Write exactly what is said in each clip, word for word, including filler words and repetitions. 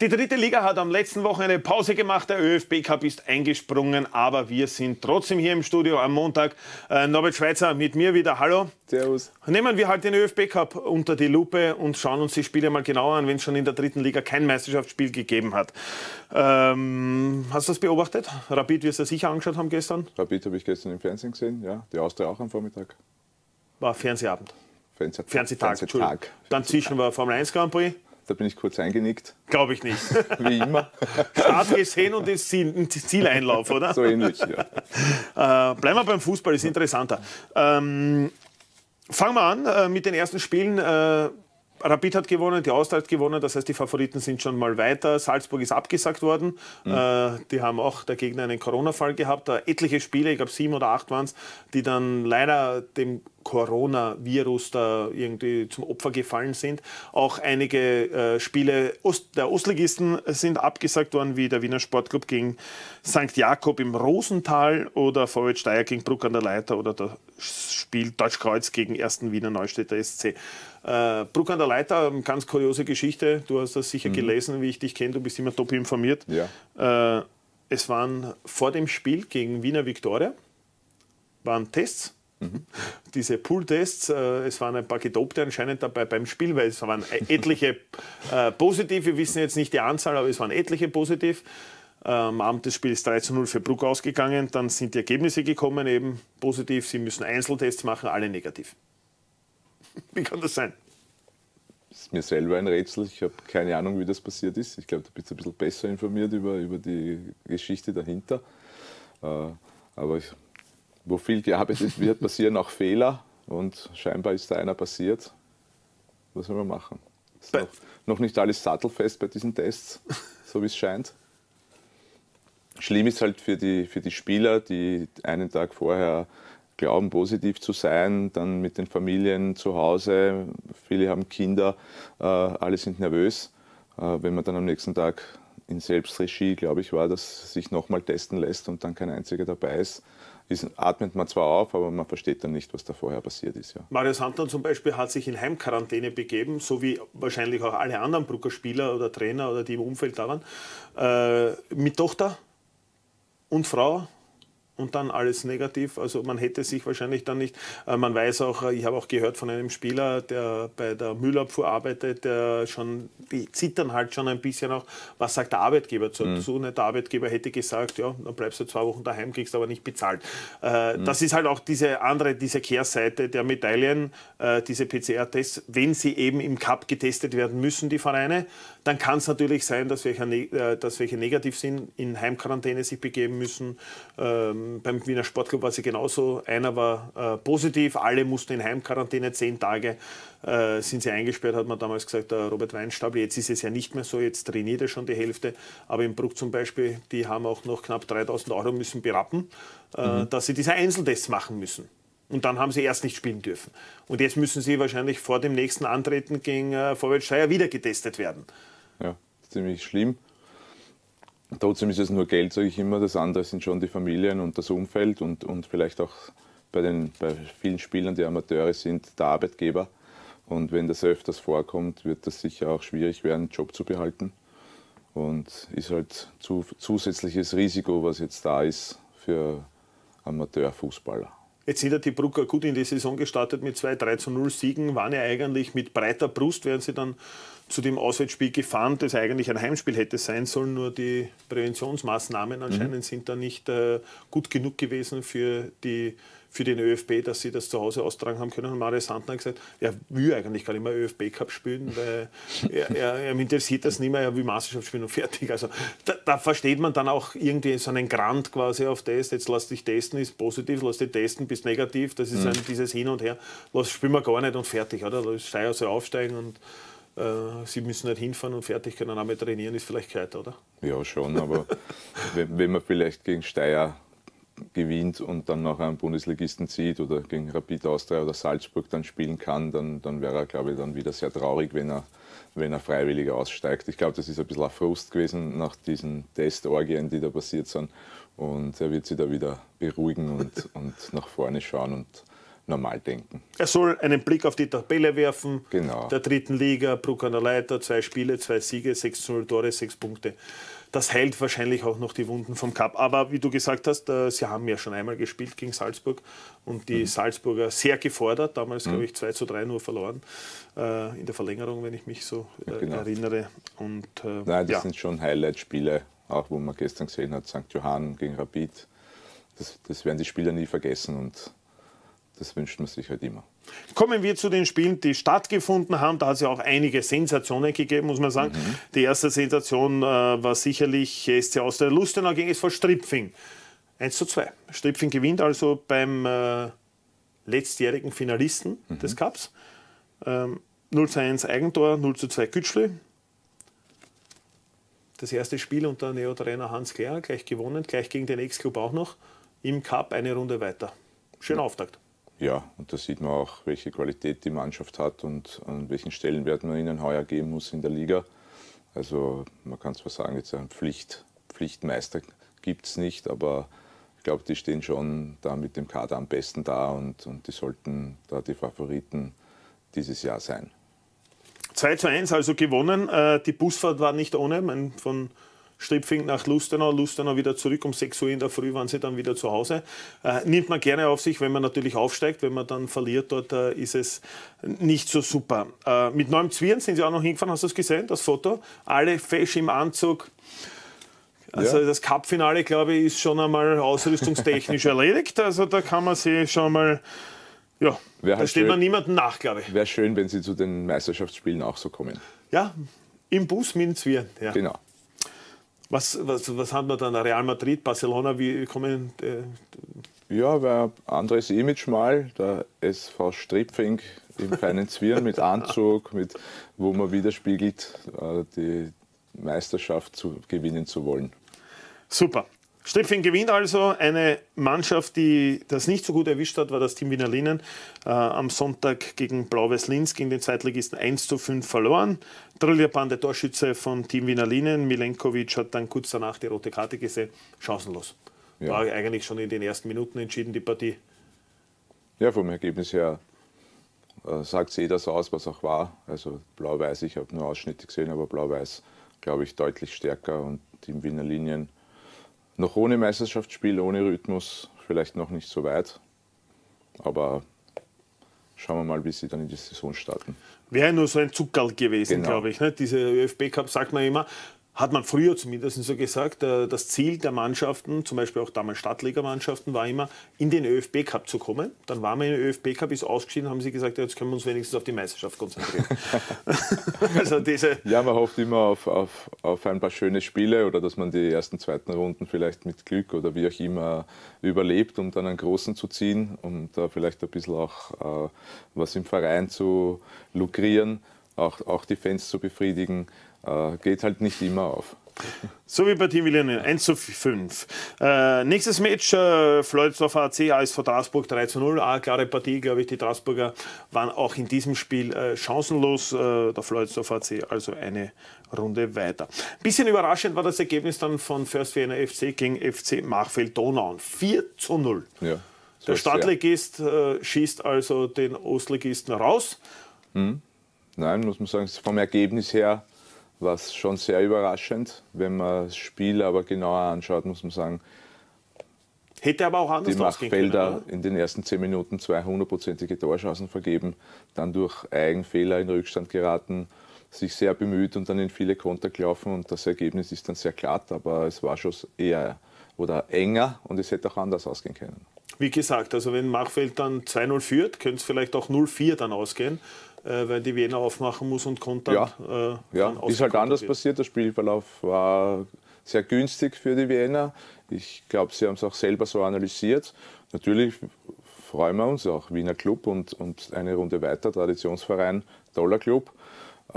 Die dritte Liga hat am letzten Wochenende Pause gemacht, der ÖFB Cup ist eingesprungen, aber wir sind trotzdem hier im Studio am Montag. Äh, Norbert Schweitzer mit mir wieder, hallo. Servus. Nehmen wir halt den ÖFB Cup unter die Lupe und schauen uns die Spiele mal genauer an, wenn es schon in der dritten Liga kein Meisterschaftsspiel gegeben hat. Ähm, hast du das beobachtet? Rapid wirst du sicher angeschaut haben gestern? Rapid habe ich gestern im Fernsehen gesehen, ja. Die Austria auch am Vormittag. War Fernsehabend. Fernsehtag. Fernsehtag, Entschuldigung. Dann zwischen war Formel eins Grand Prix. Da bin ich kurz eingenickt. Glaube ich nicht. Wie immer. Start gesehen und ins Ziel, ins Zieleinlauf, oder? So ähnlich, ja. Äh, bleiben wir beim Fußball, ist interessanter. Ähm, fangen wir an äh, mit den ersten Spielen. Äh, Rapid hat gewonnen, die Austria hat gewonnen, das heißt, die Favoriten sind schon mal weiter. Salzburg ist abgesagt worden. Mhm. Äh, die haben auch der Gegner einen Corona-Fall gehabt. Äh, etliche Spiele, ich glaube sieben oder acht waren es, die dann leider dem Coronavirus da irgendwie zum Opfer gefallen sind. Auch einige äh, Spiele Ost der Ostligisten sind abgesagt worden, wie der Wiener Sportclub gegen Sankt Jakob im Rosenthal oder Vorwärts Steyr gegen Bruck an der Leitha oder das Spiel Deutschkreutz gegen ersten Wiener Neustädter S C. Äh, Bruck an der Leitha, ganz kuriose Geschichte. Du hast das sicher mhm. gelesen, wie ich dich kenne. Du bist immer top informiert. Ja. Äh, es waren vor dem Spiel gegen Wiener Viktoria waren Tests. Mhm. Diese Pool-Tests, äh, es waren ein paar Gedopte anscheinend dabei beim Spiel, weil es waren etliche äh, positiv, wir wissen jetzt nicht die Anzahl, aber es waren etliche positiv. Ähm, am Abend des Spiels drei zu null für Bruck ausgegangen, dann sind die Ergebnisse gekommen, eben positiv, sie müssen Einzeltests machen, alle negativ. Wie kann das sein? Das ist mir selber ein Rätsel, ich habe keine Ahnung, wie das passiert ist. Ich glaube, du bist ein bisschen besser informiert über, über die Geschichte dahinter. Äh, aber ich... Wo viel gearbeitet wird, passieren auch Fehler und scheinbar ist da einer passiert. Was soll man machen? Ist noch, noch nicht alles sattelfest bei diesen Tests, so wie es scheint. Schlimm ist halt für die, für die Spieler, die einen Tag vorher glauben, positiv zu sein, dann mit den Familien zu Hause, viele haben Kinder, äh, alle sind nervös. Äh, wenn man dann am nächsten Tag in Selbstregie, glaube ich, war, dass sich nochmal testen lässt und dann kein einziger dabei ist. Ist, atmet man zwar auf, aber man versteht dann nicht, was da vorher passiert ist. Ja. Marius Hunter zum Beispiel hat sich in Heimquarantäne begeben, so wie wahrscheinlich auch alle anderen Brucker Spieler oder Trainer oder die im Umfeld da waren. Äh, mit Tochter und Frau und dann alles negativ. Also man hätte sich wahrscheinlich dann nicht, äh, man weiß auch, ich habe auch gehört von einem Spieler, der bei der Müllabfuhr arbeitet, der schon, die zittern halt schon ein bisschen auch, was sagt der Arbeitgeber zu? Mhm. So, der Arbeitgeber hätte gesagt, ja, dann bleibst du zwei Wochen daheim, kriegst aber nicht bezahlt. Äh, mhm. Das ist halt auch diese andere, diese Kehrseite der Medaillen, äh, diese P C R-Tests, wenn sie eben im Cup getestet werden müssen, die Vereine, dann kann es natürlich sein, dass welche, äh, dass welche negativ sind, in Heimquarantäne sich begeben müssen, ähm, beim Wiener Sportclub war sie genauso. Einer war äh, positiv, alle mussten in Heimquarantäne, zehn Tage äh, sind sie eingesperrt, hat man damals gesagt, der Robert Weinstabli. Jetzt ist es ja nicht mehr so, jetzt trainiert er schon die Hälfte. Aber in Bruck zum Beispiel, die haben auch noch knapp dreitausend Euro müssen berappen, äh, mhm. dass sie diese Einzeltests machen müssen. Und dann haben sie erst nicht spielen dürfen. Und jetzt müssen sie wahrscheinlich vor dem nächsten Antreten gegen äh, Vorwärts Steyr wieder getestet werden. Ja, ziemlich schlimm. Trotzdem ist es nur Geld, sage ich immer. Das andere sind schon die Familien und das Umfeld und, und vielleicht auch bei, den, bei vielen Spielern, die Amateure sind, der Arbeitgeber. Und wenn das öfters vorkommt, wird das sicher auch schwierig werden, einen Job zu behalten. Und ist halt zu, zusätzliches Risiko, was jetzt da ist für Amateurfußballer. Jetzt sind ja die Brucker gut in die Saison gestartet mit zwei drei zu null Siegen, waren ja eigentlich mit breiter Brust, während sie dann zu dem Auswärtsspiel gefahren, das eigentlich ein Heimspiel hätte sein sollen, nur die Präventionsmaßnahmen anscheinend mhm. sind da nicht äh, gut genug gewesen für, die, für den ÖFB, dass sie das zu Hause austragen haben können. Und Marius Hunter hat gesagt, er will eigentlich gar nicht mehr ÖFB-Cup spielen, weil er, er, er interessiert das nicht mehr, er will Meisterschaft spielen und fertig. Also da, da versteht man dann auch irgendwie so einen Grand quasi auf Test, jetzt lass dich testen, ist positiv, lass dich testen, bist negativ, das ist mhm. ein, dieses Hin und Her, lass spielen wir gar nicht und fertig, oder? Lass Steyr so aufsteigen und sie müssen nicht hinfahren und fertig können, aber trainieren ist vielleicht gescheiter, oder? Ja, schon, aber wenn, wenn man vielleicht gegen Steyr gewinnt und dann nachher einen Bundesligisten zieht oder gegen Rapid Austria oder Salzburg dann spielen kann, dann, dann wäre er, glaube ich, dann wieder sehr traurig, wenn er, wenn er freiwillig aussteigt. Ich glaube, das ist ein bisschen ein Frust gewesen nach diesen Testorgien, die da passiert sind. Und er wird sich da wieder beruhigen und, und nach vorne schauen und normal denken. Er soll einen Blick auf die Tabelle werfen, genau. Der dritten Liga, Bruck an der Leitha, zwei Spiele, zwei Siege, sechs zu null Tore, sechs Punkte. Das heilt wahrscheinlich auch noch die Wunden vom Cup. Aber wie du gesagt hast, äh, sie haben ja schon einmal gespielt gegen Salzburg und die mhm. Salzburger sehr gefordert. Damals, mhm. glaube ich, zwei zu drei nur verloren äh, in der Verlängerung, wenn ich mich so äh, ja, genau. erinnere. Und, äh, Nein, das ja. sind schon Highlight-Spiele, auch wo man gestern gesehen hat, Sankt Johann gegen Rapid. Das, das werden die Spieler nie vergessen und das wünscht man sich halt immer. Kommen wir zu den Spielen, die stattgefunden haben. Da hat es ja auch einige Sensationen gegeben, muss man sagen. Mhm. Die erste Sensation äh, war sicherlich S C Austria Lustenau gegen S V Stripfing. eins zu zwei. Stripfing gewinnt also beim äh, letztjährigen Finalisten mhm. des Cups. Ähm, null zu eins Eigentor, null zu zwei Kütschle. Das erste Spiel unter Neo-Trainer Hans Kleer, gleich gewonnen, gleich gegen den Ex-Club auch noch. Im Cup eine Runde weiter. Schöner ja. Auftakt. Ja, und da sieht man auch, welche Qualität die Mannschaft hat und an welchen Stellenwert man ihnen heuer geben muss in der Liga. Also man kann zwar sagen, jetzt einen Pflicht, Pflichtmeister gibt es nicht, aber ich glaube, die stehen schon da mit dem Kader am besten da und, und die sollten da die Favoriten dieses Jahr sein. zwei zu eins also gewonnen. Die Busfahrt war nicht ohne, von Stripfing nach Lustenau, Lustenau wieder zurück, um sechs Uhr in der Früh waren sie dann wieder zu Hause. Äh, nimmt man gerne auf sich, wenn man natürlich aufsteigt, wenn man dann verliert, dort äh, ist es nicht so super. Äh, mit neuem Zwirn sind sie auch noch hingefahren, hast du es gesehen, das Foto? Alle fesch im Anzug. Also ja. das Cup-Finale, glaube ich, ist schon einmal ausrüstungstechnisch erledigt, also da kann man sich schon mal, ja, wär da halt steht schön, man niemandem nach, glaube ich. Wäre schön, wenn sie zu den Meisterschaftsspielen auch so kommen. Ja, im Bus mit dem Zwirn. Ja. Genau. Was, was, was hat man dann? Real Madrid, Barcelona, wie kommen? Äh, ja, war ein anderes Image mal. Der S V Stripfing im kleinen Zwirn mit Anzug, mit, wo man widerspiegelt, die Meisterschaft zu, gewinnen zu wollen. Super. Stripfing gewinnt also. Eine Mannschaft, die das nicht so gut erwischt hat, war das Team Wiener Linien. Äh, am Sonntag gegen Blau-Weiß Linz, gegen den Zweitligisten eins zu fünf verloren. Drilljapan, der Torschütze von Team Wiener Linien. Milenkovic hat dann kurz danach die rote Karte gesehen. Chancenlos. Ja. War eigentlich schon in den ersten Minuten entschieden, die Partie. Ja, vom Ergebnis her äh, sagt es eh das aus, was auch war. Also Blau-Weiß, ich habe nur Ausschnitte gesehen, aber Blau-Weiß, glaube ich, deutlich stärker. Und Team Wiener Linien noch ohne Meisterschaftsspiel, ohne Rhythmus, vielleicht noch nicht so weit. Aber schauen wir mal, wie sie dann in die Saison starten. Wäre nur so ein Zuckerl gewesen, genau. glaube ich. Ne? Diese ÖFB Cup, sagt man immer, hat man früher zumindest so gesagt, das Ziel der Mannschaften, zum Beispiel auch damals Stadtligamannschaften, war immer, in den ÖFB Cup zu kommen. Dann waren wir in den ÖFB Cup, ist ausgeschieden, haben sie gesagt, jetzt können wir uns wenigstens auf die Meisterschaft konzentrieren. Also diese ja, man hofft immer auf, auf, auf ein paar schöne Spiele oder dass man die ersten, zweiten Runden vielleicht mit Glück oder wie auch immer überlebt, um dann einen Großen zu ziehen, um da vielleicht ein bisschen auch äh, was im Verein zu lukrieren, auch, auch die Fans zu befriedigen. Uh, geht halt nicht immer auf. So wie bei Team Wiener Linien, eins zu fünf. Äh, nächstes Match, äh, Floydsdorf A C, A S V Draßburg drei zu null. Eine klare Partie, glaube ich, die Draßburger waren auch in diesem Spiel äh, chancenlos. Äh, der Floydsdorf A C also eine Runde weiter. Ein bisschen überraschend war das Ergebnis dann von First Vienna F C gegen F C Marchfeld-Donau. vier zu null. Ja, so der Stadtligist äh, schießt also den Ostligisten raus. Hm. Nein, muss man sagen, vom Ergebnis her war es schon sehr überraschend. Wenn man das Spiel aber genauer anschaut, muss man sagen, hätte aber auch anders die Marchfelder in den ersten zehn Minuten zwei hundertprozentige Torchancen vergeben, dann durch Eigenfehler in Rückstand geraten, sich sehr bemüht und dann in viele Konter gelaufen und das Ergebnis ist dann sehr glatt, aber es war schon eher oder enger und es hätte auch anders ausgehen können. Wie gesagt, also wenn Marchfeld dann zwei null führt, könnte es vielleicht auch null vier dann ausgehen, weil die Wiener aufmachen muss und kontern. Ja, äh, ja. Ist halt anders wird. passiert. Der Spielverlauf war sehr günstig für die Wiener. Ich glaube, sie haben es auch selber so analysiert. Natürlich freuen wir uns auch. Wiener Club und, und eine Runde weiter, Traditionsverein, toller Club. Äh,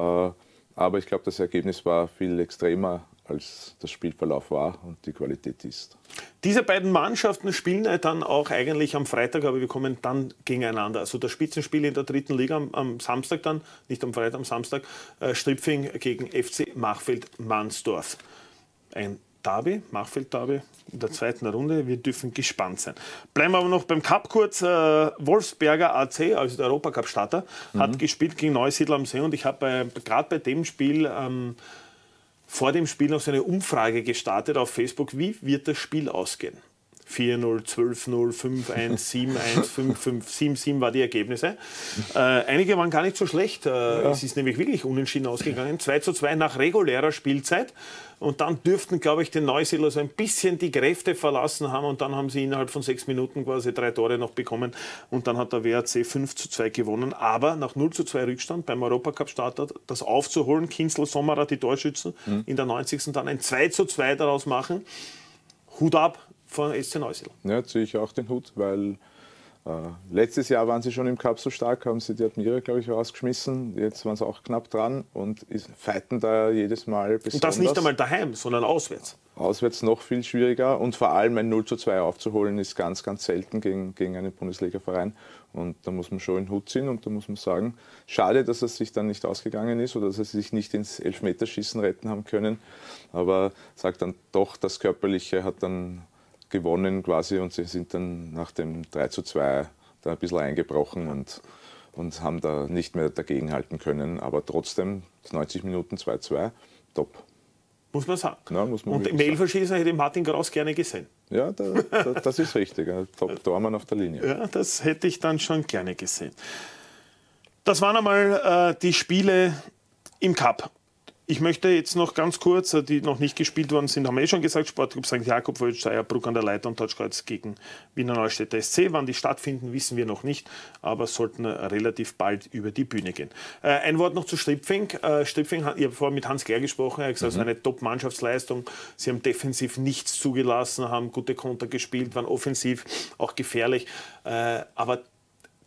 aber ich glaube, das Ergebnis war viel extremer, als das Spielverlauf war und die Qualität ist. Diese beiden Mannschaften spielen dann auch eigentlich am Freitag, aber wir kommen dann gegeneinander. Also das Spitzenspiel in der dritten Liga am, am Samstag dann, nicht am Freitag, am Samstag, äh, Stripfing gegen F C Marchfeld-Mannsdorf. Ein Derby, Marchfeld-Derby in der zweiten Runde. Wir dürfen gespannt sein. Bleiben wir aber noch beim Cup kurz. Äh, Wolfsberger A C, also der Europacup-Starter, mhm. hat gespielt gegen Neusiedl am See. Und ich habe gerade bei dem Spiel ähm, vor dem Spiel noch so eine Umfrage gestartet auf Facebook. Wie wird das Spiel ausgehen? vier null, zwölf null, fünf eins, sieben eins, fünf fünf, sieben sieben waren die Ergebnisse. Äh, einige waren gar nicht so schlecht. Äh, ja. Es ist nämlich wirklich unentschieden ausgegangen. zwei zu zwei nach regulärer Spielzeit. Und dann dürften, glaube ich, den Neusiedler so ein bisschen die Kräfte verlassen haben. Und dann haben sie innerhalb von sechs Minuten quasi drei Tore noch bekommen. Und dann hat der W A C fünf zu zwei gewonnen. Aber nach null zu zwei Rückstand beim Europacup-Starter das aufzuholen. Kinzl, Sommerer, die Torschützen mhm. in der neunzigsten dann ein zwei zu zwei daraus machen. Hut ab von S C Neusiedl. Ja, ziehe ich auch den Hut, weil äh, letztes Jahr waren sie schon im Cup so stark, haben sie die Admira, glaube ich, rausgeschmissen. Jetzt waren sie auch knapp dran und ist, fighten da jedes Mal besonders. Und das nicht einmal daheim, sondern auswärts. Auswärts noch viel schwieriger und vor allem ein null zu zwei aufzuholen ist ganz, ganz selten gegen, gegen einen Bundesliga-Verein. Und da muss man schon den Hut ziehen und da muss man sagen, schade, dass es sich dann nicht ausgegangen ist oder dass sie sich nicht ins Elfmeterschießen retten haben können. Aber sagt dann doch, das Körperliche hat dann gewonnen quasi und sie sind dann nach dem drei zu zwei da ein bisschen eingebrochen und, und haben da nicht mehr dagegenhalten können. Aber trotzdem, neunzig Minuten zwei zu zwei, top. Muss man sagen. Ja, muss man und im Elferschießen hätte Martin Kraus gerne gesehen. Ja, da, da, das ist richtig. Top-Tormann auf der Linie. Ja, das hätte ich dann schon gerne gesehen. Das waren einmal äh, die Spiele im Cup. Ich möchte jetzt noch ganz kurz, die noch nicht gespielt worden sind, haben wir eh schon gesagt, Sportclub Sankt Jakob, Vorwärts Steyr, Bruck an der Leitha und Deutschkreutz gegen Wiener Neustädter S C. Wann die stattfinden, wissen wir noch nicht, aber sollten relativ bald über die Bühne gehen. Äh, ein Wort noch zu Stripfing. Äh, Stripfing, ich habe vorher mit Hans Kleer gesprochen, er hat gesagt, mhm. eine Top-Mannschaftsleistung. Sie haben defensiv nichts zugelassen, haben gute Konter gespielt, waren offensiv auch gefährlich, äh, aber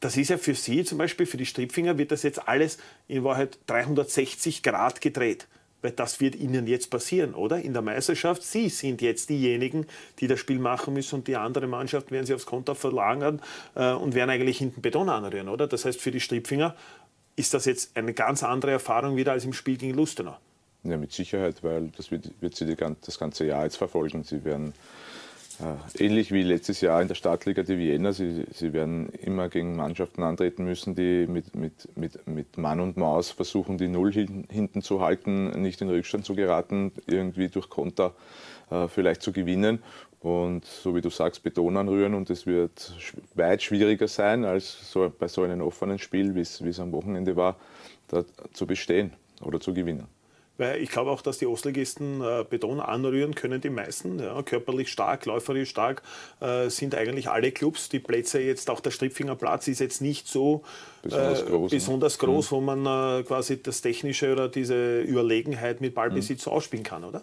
das ist ja für Sie zum Beispiel, für die Stripfinger, wird das jetzt alles in Wahrheit dreihundertsechzig Grad gedreht. Weil das wird Ihnen jetzt passieren, oder? In der Meisterschaft, Sie sind jetzt diejenigen, die das Spiel machen müssen und die andere Mannschaft werden Sie aufs Konter verlagern äh, und werden eigentlich hinten Beton anrühren, oder? Das heißt, für die Stripfinger ist das jetzt eine ganz andere Erfahrung wieder als im Spiel gegen Lustenau. Ja, mit Sicherheit, weil das wird, wird Sie die, das ganze Jahr jetzt verfolgen. Sie werden... Ähnlich wie letztes Jahr in der Stadtliga die Wiener. Sie, sie werden immer gegen Mannschaften antreten müssen, die mit, mit, mit, mit Mann und Maus versuchen, die Null hin, hinten zu halten, nicht in Rückstand zu geraten, irgendwie durch Konter äh, vielleicht zu gewinnen. Und so wie du sagst, Beton anrühren. Und es wird weit schwieriger sein, als so, bei so einem offenen Spiel, wie es am Wochenende war, da zu bestehen oder zu gewinnen. Weil ich glaube auch, dass die Ostligisten äh, Beton anrühren können, die meisten. Ja, körperlich stark, läuferisch stark äh, sind eigentlich alle Clubs. Die Plätze jetzt, auch der Stripfinger Platz ist jetzt nicht so besonders äh, groß, besonders groß mhm. wo man äh, quasi das Technische oder diese Überlegenheit mit Ballbesitz mhm. ausspielen kann, oder?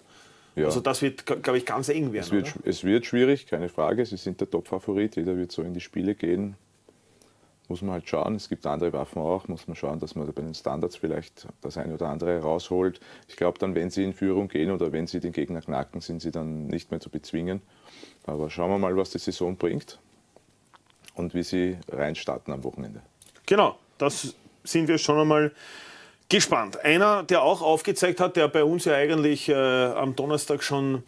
Ja. Also das wird, glaube ich, ganz eng werden. Es wird, oder? Es wird schwierig, keine Frage. Sie sind der Top-Favorit. Jeder wird so in die Spiele gehen. Muss man halt schauen, es gibt andere Waffen auch, muss man schauen, dass man bei den Standards vielleicht das eine oder andere rausholt. Ich glaube dann, wenn sie in Führung gehen oder wenn sie den Gegner knacken, sind sie dann nicht mehr zu bezwingen. Aber schauen wir mal, was die Saison bringt und wie sie reinstarten am Wochenende. Genau, das sind wir schon einmal gespannt. Einer, der auch aufgezeigt hat, der bei uns ja eigentlich äh, am Donnerstag schon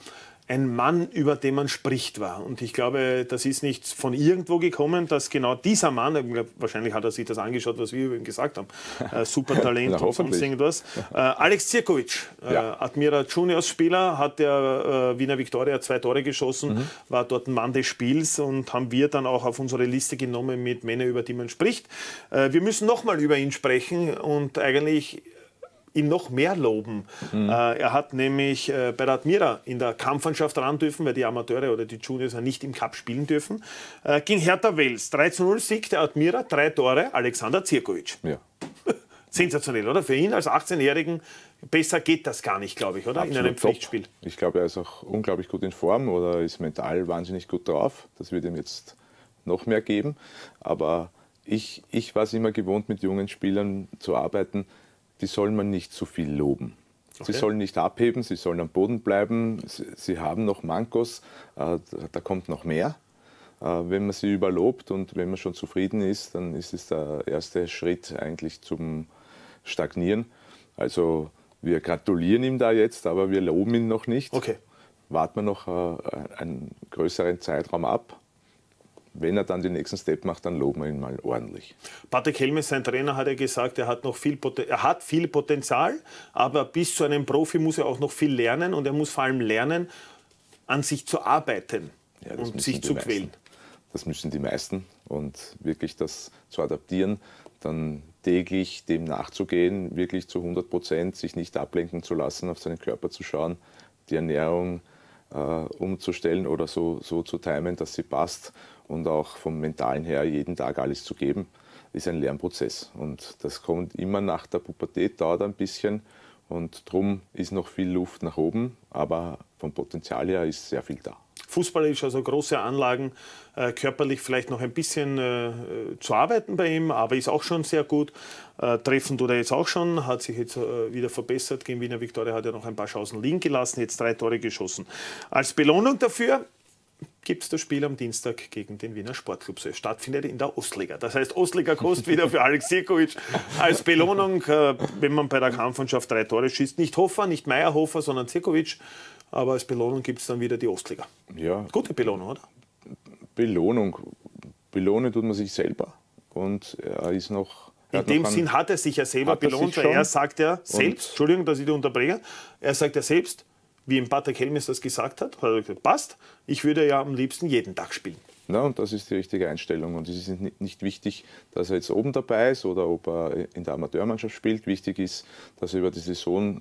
ein Mann, über den man spricht, war. Und ich glaube, das ist nicht von irgendwo gekommen, dass genau dieser Mann, wahrscheinlich hat er sich das angeschaut, was wir über ihn gesagt haben, äh, super Talent und sonst irgendwas. Äh, Alex Zirkovic, äh, ja. Admira Juniors-Spieler, hat der äh, Wiener Viktoria zwei Tore geschossen, mhm. war dort ein Mann des Spiels und haben wir dann auch auf unsere Liste genommen mit Männern, über die man spricht. Äh, wir müssen nochmal über ihn sprechen und eigentlich ihn noch mehr loben. Mhm. Äh, er hat nämlich äh, bei der Admira in der Kampfmannschaft ran dürfen, weil die Amateure oder die Juniors ja nicht im Cup spielen dürfen. Äh, ging Hertha Wels, drei zu null Sieg der Admira, drei Tore, Alexander Zirkovic. Ja. Sensationell, oder? Für ihn als achtzehnjährigen, besser geht das gar nicht, glaube ich, oder? Absolut in einem Pflichtspiel. Top. Ich glaube, er ist auch unglaublich gut in Form oder ist mental wahnsinnig gut drauf. Das wird ihm jetzt noch mehr geben. Aber ich, ich war es immer gewohnt, mit jungen Spielern zu arbeiten, die soll man nicht zu viel loben. Okay. Sie sollen nicht abheben, sie sollen am Boden bleiben, sie, sie haben noch Mankos, äh, da kommt noch mehr. Äh, wenn man sie überlobt und wenn man schon zufrieden ist, dann ist es der erste Schritt eigentlich zum Stagnieren. Also wir gratulieren ihm da jetzt, aber wir loben ihn noch nicht. Okay. warten wir noch einen größeren Zeitraum ab. Wenn er dann den nächsten Step macht, dann loben wir ihn mal ordentlich. Patrick Helmes, sein Trainer, hat ja gesagt, er hat noch viel, er hat viel Potenzial, aber bis zu einem Profi muss er auch noch viel lernen und er muss vor allem lernen, an sich zu arbeiten ja, und sich zu meisten. quälen. Das müssen die meisten und wirklich das zu adaptieren, dann täglich dem nachzugehen, wirklich zu hundert Prozent, sich nicht ablenken zu lassen, auf seinen Körper zu schauen, die Ernährung äh, umzustellen oder so, so zu timen, dass sie passt und auch vom Mentalen her jeden Tag alles zu geben, ist ein Lernprozess. Und das kommt immer nach der Pubertät, dauert ein bisschen und drum ist noch viel Luft nach oben, aber vom Potenzial her ist sehr viel da. Fußballisch, also große Anlagen, äh, körperlich vielleicht noch ein bisschen äh, zu arbeiten bei ihm, aber ist auch schon sehr gut. Äh, treffen tut er jetzt auch schon, hat sich jetzt äh, wieder verbessert. Gegen Wiener Viktoria hat er noch ein paar Chancen liegen gelassen, jetzt drei Tore geschossen. Als Belohnung dafür gibt es das Spiel am Dienstag gegen den Wiener Sportclub. Es stattfindet in der Ostliga. Das heißt, Ostliga-Kost wieder für Alex Zirkovic. Als Belohnung, äh, wenn man bei der Kampfmannschaft drei Tore schießt, nicht Hofer, nicht Meierhofer, sondern Zirkovic. Aber als Belohnung gibt es dann wieder die Ostliga. Ja. Gute Belohnung, oder? Belohnung. Belohnen tut man sich selber. Und er ist noch. Er in dem noch Sinn einen, hat er sich ja selber belohnt, weil er sagt ja selbst, Entschuldigung, dass ich dich unterbreche, er sagt ja selbst, wie ihm Patrick Helmes das gesagt hat, hat er gesagt, passt, ich würde ja am liebsten jeden Tag spielen. Na, und das ist die richtige Einstellung. Und es ist nicht wichtig, dass er jetzt oben dabei ist oder ob er in der Amateurmannschaft spielt. Wichtig ist, dass er über die Saison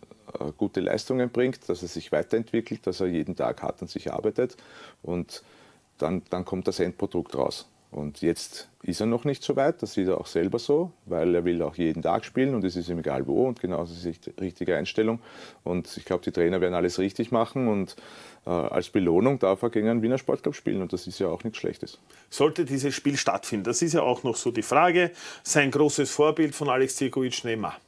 gute Leistungen bringt, dass er sich weiterentwickelt, dass er jeden Tag hart an sich arbeitet und dann, dann kommt das Endprodukt raus. Und jetzt ist er noch nicht so weit, das sieht er auch selber so, weil er will auch jeden Tag spielen und es ist ihm egal wo und genauso ist die richtige Einstellung. Und ich glaube, die Trainer werden alles richtig machen und äh, als Belohnung darf er gegen einen Wiener Sportclub spielen und das ist ja auch nichts Schlechtes. Sollte dieses Spiel stattfinden, das ist ja auch noch so die Frage, sein großes Vorbild von Alex Zirkovic, Neymar.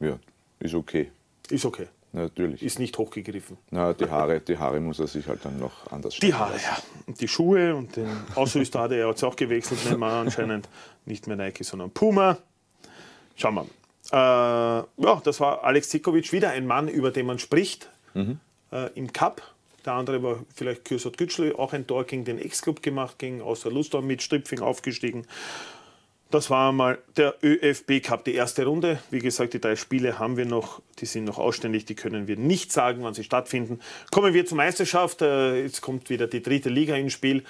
Ja, ist okay. Ist okay. Natürlich. Ist nicht hochgegriffen. Na, die Haare, die Haare muss er sich halt dann noch anders schneiden. Die Haare, ja. Und die Schuhe und den Ausrüster hat er jetzt auch gewechselt. Nehmen wir anscheinend nicht mehr Nike, sondern Puma. Schauen wir mal. Äh, ja, das war Alex Zirkovic, wieder ein Mann, über den man spricht mhm. äh, im Cup. Der andere war vielleicht Kütschle, auch ein Tor gegen den Ex-Club gemacht, gegen Austria Lustenau mit Stripfing aufgestiegen. Das war mal der ÖFB Cup, die erste Runde. Wie gesagt, die drei Spiele haben wir noch, die sind noch ausständig, die können wir nicht sagen, wann sie stattfinden. Kommen wir zur Meisterschaft, jetzt kommt wieder die dritte Liga ins Spiel.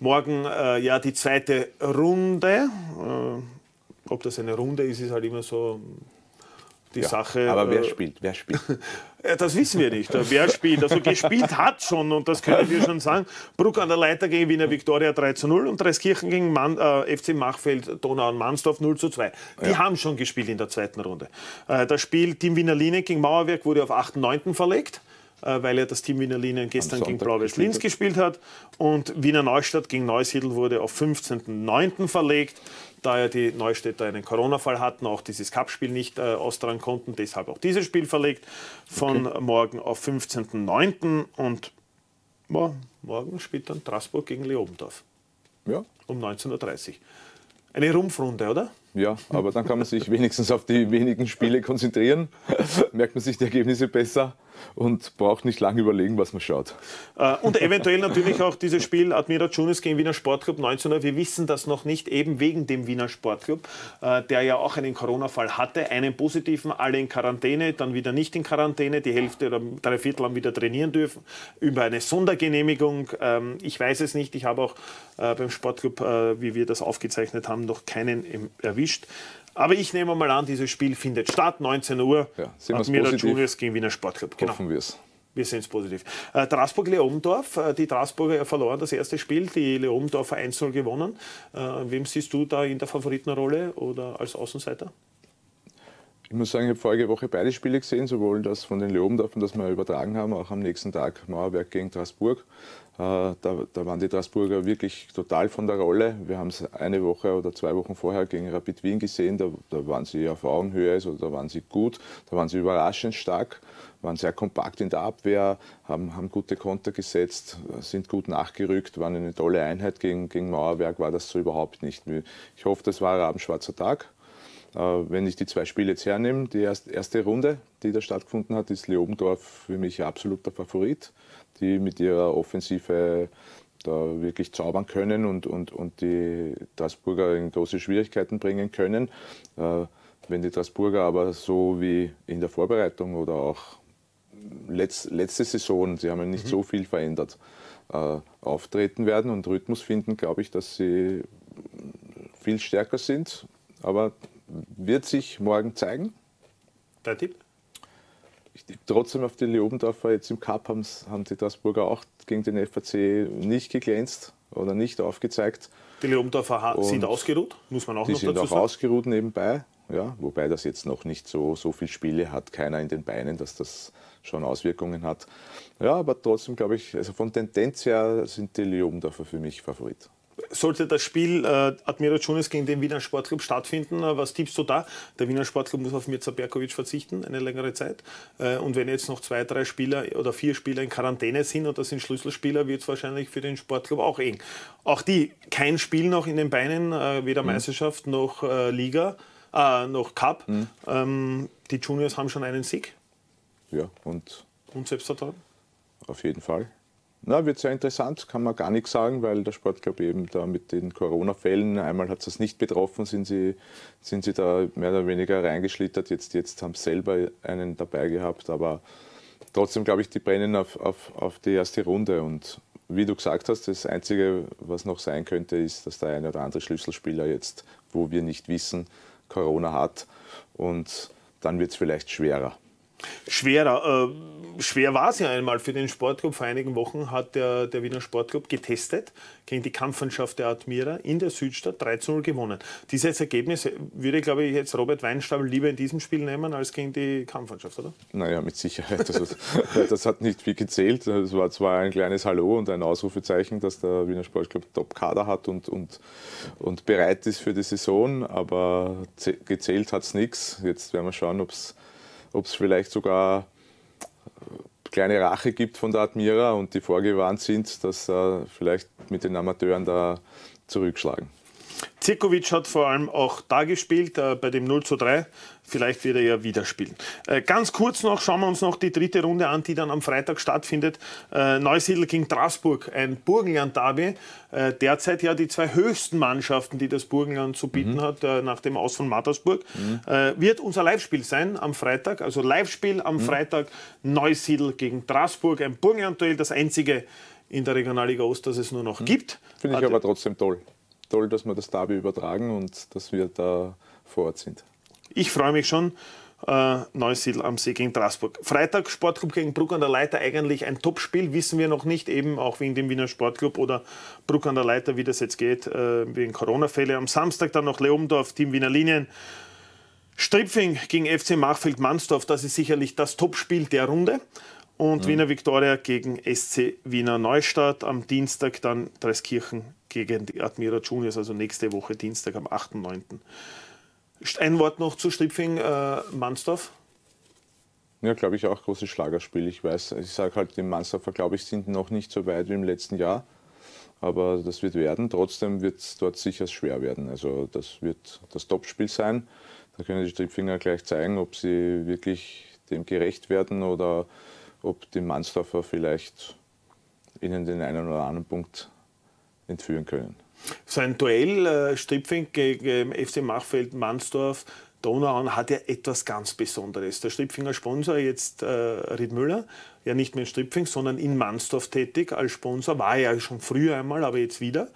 Morgen ja die zweite Runde. Ob das eine Runde ist, ist halt immer so die ja, Sache. Aber wer spielt? Wer spielt? Das wissen wir nicht, wer spielt. Also gespielt hat schon, und das können wir schon sagen. Bruck an der Leitha gegen Wiener Viktoria drei zu null und Dreskirchen gegen Man äh, F C Marchfeld-Donau und Mansdorf null zu zwei. Die ja. haben schon gespielt in der zweiten Runde. Äh, das Spiel Team Wiener Linien gegen Mauerwerk wurde auf achten neunten verlegt, äh, weil ja das Team Wiener Linien gestern gegen Blau-Weiß Linz gespielt hat. Und Wiener Neustädter gegen Neusiedl wurde auf fünfzehnten neunten verlegt. Da ja die Neustädter einen Corona-Fall hatten, auch dieses Cup-Spiel nicht äh, austragen konnten, deshalb auch dieses Spiel verlegt, von okay. morgen auf fünfzehnten neunten und boah, morgen spielt dann Draßburg gegen Leobendorf ja. um neunzehn Uhr dreißig. Eine Rumpfrunde, oder? Ja, aber dann kann man sich wenigstens auf die wenigen Spiele konzentrieren, merkt man sich die Ergebnisse besser und braucht nicht lange überlegen, was man schaut. Äh, und eventuell natürlich auch dieses Spiel Admira gegen Wiener Sportclub neunzehn Uhr. Wir wissen das noch nicht, eben wegen dem Wiener Sportclub, äh, der ja auch einen Corona-Fall hatte, einen positiven, alle in Quarantäne, dann wieder nicht in Quarantäne, die Hälfte oder drei Viertel haben wieder trainieren dürfen, über eine Sondergenehmigung. Ähm, ich weiß es nicht, ich habe auch äh, beim Sportclub, äh, wie wir das aufgezeichnet haben, noch keinen erwischt. Aber ich nehme mal an, dieses Spiel findet statt, neunzehn Uhr, ja, Admira gegen Wiener Sportclub. Genau. Hoffen wir es. Wir sehen es positiv. Äh, Draßburg-Leobendorf, äh, die Draßburger ja verloren das erste Spiel, die Leobendorfer eins zu null gewonnen. Äh, wem siehst du da in der Favoritenrolle oder als Außenseiter? Ich muss sagen, ich habe vorige Woche beide Spiele gesehen, sowohl das von den Leobendorfern, das wir übertragen haben, auch am nächsten Tag Mauerwerk gegen Draßburg. Äh, da, da waren die Draßburger wirklich total von der Rolle. Wir haben es eine Woche oder zwei Wochen vorher gegen Rapid Wien gesehen, da, da waren sie auf Augenhöhe, also da waren sie gut, da waren sie überraschend stark. Waren sehr kompakt in der Abwehr, haben, haben gute Konter gesetzt, sind gut nachgerückt, waren eine tolle Einheit. Gegen, gegen Mauerwerk war das so überhaupt nicht. Ich hoffe, das war ein rabenschwarzer Tag Wenn ich die zwei Spiele jetzt hernehme, die erste Runde, die da stattgefunden hat, ist Leobendorf für mich absoluter Favorit, die mit ihrer Offensive da wirklich zaubern können und, und, und die Draßburger in große Schwierigkeiten bringen können. Wenn die Draßburger aber so wie in der Vorbereitung oder auch letz, letzte Saison, sie haben ja nicht mhm. so viel verändert, äh, auftreten werden und Rhythmus finden, glaube ich, dass sie viel stärker sind. Aber wird sich morgen zeigen. Dein Tipp? Ich tippe trotzdem auf die Leobendorfer. Jetzt im Cup haben die Draßburger auch gegen den F A C nicht geglänzt oder nicht aufgezeigt. Die Leobendorfer und sind ausgeruht, muss man auch noch dazu sagen. Die sind auch ausgeruht nebenbei, ja, wobei das jetzt noch nicht so, so viele Spiele hat, keiner in den Beinen, dass das schon Auswirkungen hat. Ja, aber trotzdem glaube ich, also von Tendenz her sind die Leobendorfer für mich Favorit. Sollte das Spiel äh, Admira gegen den Wiener Sportclub stattfinden, was tippst du da? Der Wiener Sportclub muss auf Mirza Berkovic verzichten, eine längere Zeit. Äh, und wenn jetzt noch zwei, drei Spieler oder vier Spieler in Quarantäne sind und das sind Schlüsselspieler, wird es wahrscheinlich für den Sportclub auch eng. Auch die, kein Spiel noch in den Beinen, äh, weder mhm. Meisterschaft noch äh, Liga, äh, noch Cup. Mhm. Ähm, die Juniors haben schon einen Sieg. Ja, und? Und Selbstvertrauen? Auf jeden Fall. Na, wird sehr interessant, kann man gar nichts sagen, weil der Sportclub eben da mit den Corona-Fällen, einmal hat es das nicht betroffen, sind sie, sind sie da mehr oder weniger reingeschlittert. Jetzt, jetzt haben sie selber einen dabei gehabt, aber trotzdem glaube ich, die brennen auf, auf, auf die erste Runde. Und wie du gesagt hast, das Einzige, was noch sein könnte, ist, dass der eine oder andere Schlüsselspieler jetzt, wo wir nicht wissen, Corona hat und dann wird es vielleicht schwerer. Schwerer. Äh, schwer war es ja einmal für den Sportclub. Vor einigen Wochen hat der, der Wiener Sportclub getestet gegen die Kampfmannschaft der Admira in der Südstadt drei zu null gewonnen. Dieses Ergebnis würde, glaube ich, jetzt Robert Weinstabli lieber in diesem Spiel nehmen als gegen die Kampfmannschaft, oder? Naja, mit Sicherheit. Das, das hat nicht viel gezählt. Es war zwar ein kleines Hallo und ein Ausrufezeichen, dass der Wiener Sportclub Top-Kader hat und, und, und bereit ist für die Saison, aber gezählt hat es nichts. Jetzt werden wir schauen, ob es ob es vielleicht sogar kleine Rache gibt von der Admira und die vorgewarnt sind, dass äh, vielleicht mit den Amateuren da zurückschlagen. Zirkovic hat vor allem auch da gespielt, äh, bei dem null zu drei. Vielleicht wird er ja wieder spielen. Äh, ganz kurz noch schauen wir uns noch die dritte Runde an, die dann am Freitag stattfindet. Äh, Neusiedl gegen Draßburg, ein Burgenland-Derby. Äh, derzeit ja die zwei höchsten Mannschaften, die das Burgenland zu bieten mhm. hat, äh, nach dem Aus von Mattersburg. Mhm. Äh, wird unser Live-Spiel sein am Freitag, also Live-Spiel am mhm. Freitag. Neusiedl gegen Draßburg, ein Burgenland-Duell, das einzige in der Regionalliga Ost, das es nur noch mhm. gibt. Finde ich aber trotzdem toll. Toll, dass wir das Derby übertragen und dass wir da vor Ort sind. Ich freue mich schon. Äh, Neusiedl am See gegen Draßburg. Freitag Sportclub gegen Bruck an der Leitha, eigentlich ein Topspiel, wissen wir noch nicht, eben auch wegen dem Wiener Sportclub oder Bruck an der Leitha, wie das jetzt geht, äh, wegen Corona-Fälle. Am Samstag dann noch Leobendorf, Team Wiener Linien. Stripfing gegen F C Marchfeld-Donau, das ist sicherlich das Topspiel der Runde. Und mhm. Wiener Viktoria gegen S C Wiener Neustadt. Am Dienstag dann Dreskirchen gegen die Admira Juniors, also nächste Woche Dienstag am achten neunten Ein Wort noch zu Stripfing, äh, Mansdorf? Ja, glaube ich auch, großes Schlagerspiel. Ich weiß, ich sage halt, die Mansdorfer, glaube ich, sind noch nicht so weit wie im letzten Jahr. Aber das wird werden. Trotzdem wird es dort sicher schwer werden. Also das wird das Topspiel sein. Da können die Stripfinger gleich zeigen, ob sie wirklich dem gerecht werden oder ob die Mansdorfer vielleicht ihnen den einen oder anderen Punkt entführen können. So ein Duell, äh, Stripfing gegen F C Marchfeld-Donau, Donauern hat ja etwas ganz Besonderes. Der Stripfinger Sponsor, jetzt äh, Riedmüller, ja nicht mehr in Stripfing, sondern in Mansdorf tätig als Sponsor, war ja schon früher einmal, aber jetzt wieder,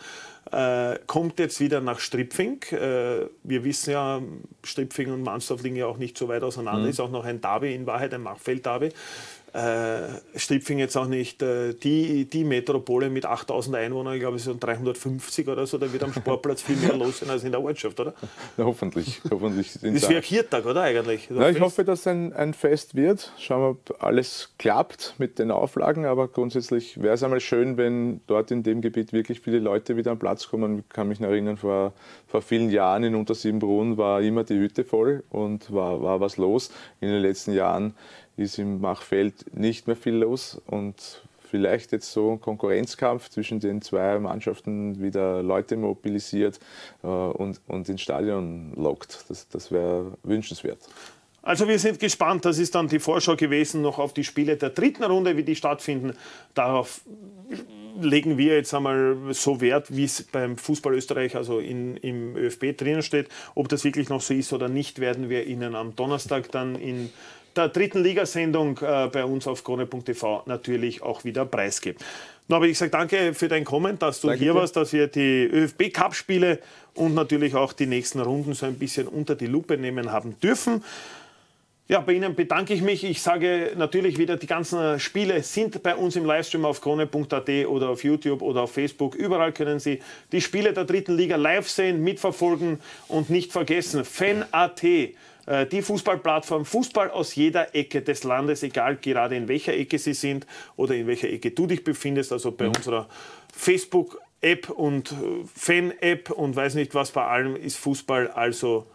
äh, kommt jetzt wieder nach Stripfing. Äh, wir wissen ja, Stripfing und Mansdorf liegen ja auch nicht so weit auseinander, mhm. ist auch noch ein Derby, in Wahrheit ein Marchfeld-Derby. Äh, Stripfing jetzt auch nicht äh, die, die Metropole mit achttausend Einwohnern, ich glaube es sind dreihundertfünfzig oder so, da wird am Sportplatz viel mehr los sein als in der Ortschaft, oder? Na, hoffentlich. hoffentlich sind das wäre Kirtag, oder eigentlich? Na, ich hoffe, dass ein, ein Fest wird. Schauen wir, ob alles klappt mit den Auflagen, aber grundsätzlich wäre es einmal schön, wenn dort in dem Gebiet wirklich viele Leute wieder am Platz kommen. Ich kann mich noch erinnern, vor, vor vielen Jahren in Untersiebenbrunn war immer die Hütte voll und war, war was los. In den letzten Jahren ist im Machfeld nicht mehr viel los und vielleicht jetzt so einen Konkurrenzkampf zwischen den zwei Mannschaften wieder Leute mobilisiert äh, und, und ins Stadion lockt. Das, das wäre wünschenswert. Also wir sind gespannt. Das ist dann die Vorschau gewesen noch auf die Spiele der dritten Runde, wie die stattfinden. Darauf legen wir jetzt einmal so Wert, wie es beim Fußball Österreich, also in, im ÖFB drinnen steht. Ob das wirklich noch so ist oder nicht, werden wir Ihnen am Donnerstag dann in der dritten Ligasendung äh, bei uns auf krone punkt t v natürlich auch wieder preisgeben. Norbert, ich sage danke für dein Kommen, dass du danke hier dir. warst, dass wir die ÖFB-Cup-Spiele und natürlich auch die nächsten Runden so ein bisschen unter die Lupe nehmen haben dürfen. Ja, bei Ihnen bedanke ich mich. Ich sage natürlich wieder, die ganzen Spiele sind bei uns im Livestream auf krone punkt at oder auf YouTube oder auf Facebook. Überall können Sie die Spiele der dritten Liga live sehen, mitverfolgen und nicht vergessen, fan punkt at, die Fußballplattform, Fußball aus jeder Ecke des Landes, egal gerade in welcher Ecke Sie sind oder in welcher Ecke du dich befindest, also bei unserer Facebook-App und Fan-App und weiß nicht was, bei allem ist Fußball also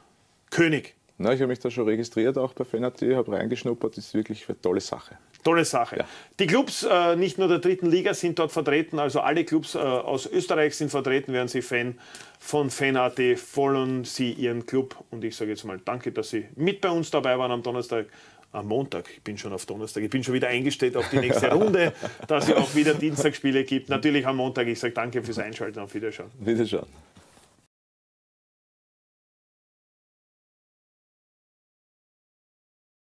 König. Na, ich habe mich da schon registriert, auch bei fan punkt at, habe reingeschnuppert, das ist wirklich eine tolle Sache. Tolle Sache. Ja. Die Clubs, äh, nicht nur der dritten Liga, sind dort vertreten, also alle Clubs äh, aus Österreich sind vertreten, werden Sie Fan von fan punkt at, folgen Sie Ihren Club. Und ich sage jetzt mal danke, dass Sie mit bei uns dabei waren am Donnerstag, am Montag. Ich bin schon auf Donnerstag, ich bin schon wieder eingestellt auf die nächste Runde, dass es auch wieder Dienstagsspiele gibt. Natürlich am Montag, ich sage danke fürs Einschalten, auf Wiederschauen. Wiederschauen.